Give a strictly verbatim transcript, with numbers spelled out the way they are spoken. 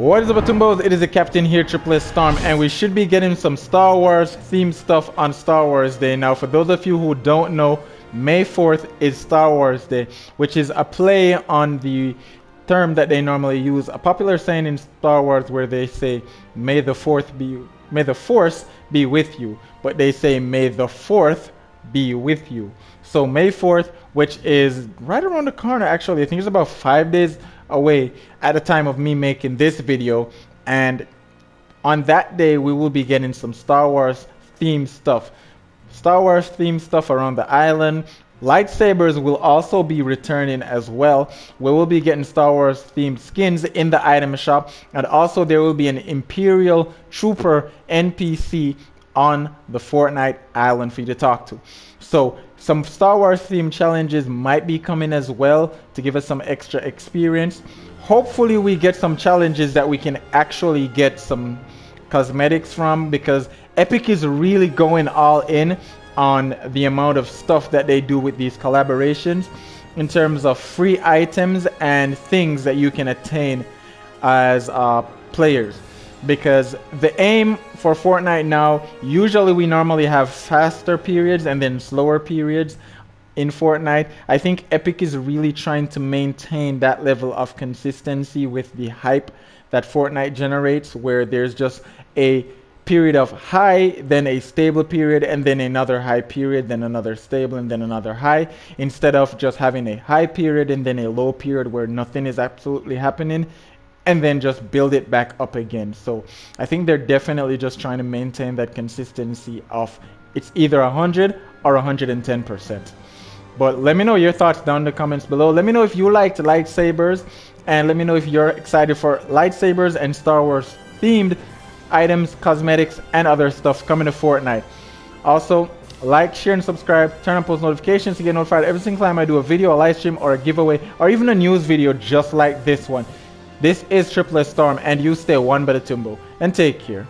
What is up, Tombos? It is the captain here, Triple S Storm, and we should be getting some Star Wars themed stuff on Star Wars Day. Now, for those of you who don't know, May fourth is Star Wars Day, which is a play on the term that they normally use, a popular saying in Star Wars where they say, "May the fourth be, may the force be with you," but they say, "May the fourth be with you." So May fourth, which is right around the corner, actually, I think it's about five days away at the time of me making this video, and on that day we will be getting some Star Wars themed stuff. Star Wars themed stuff around the island. Lightsabers will also be returning as well. We will be getting Star Wars themed skins in the item shop, and also there will be an Imperial Trooper N P C on the Fortnite island for you to talk to. So some Star Wars themed challenges might be coming as well to give us some extra experience. Hopefully we get some challenges that we can actually get some cosmetics from, because Epic is really going all in on the amount of stuff that they do with these collaborations in terms of free items and things that you can attain as uh, players. Because the aim for Fortnite now, usually we normally have faster periods and then slower periods in Fortnite. I think Epic is really trying to maintain that level of consistency with the hype that Fortnite generates, where there's just a period of high, then a stable period, and then another high period, then another stable, and then another high, instead of just having a high period and then a low period where nothing is absolutely happening, and then just build it back up again. So I think they're definitely just trying to maintain that consistency of it's either one hundred or one hundred ten percent. But let me know your thoughts down in the comments below. Let me know if you liked lightsabers, and let me know if you're excited for lightsabers and Star Wars themed items, cosmetics, and other stuff coming to Fortnite. Also, like, share, and subscribe. Turn on post notifications to get notified every single time I do a video, a live stream, or a giveaway, or even a news video just like this one. This is Triple S Storm, and you stay one by the Tumbo, and take care.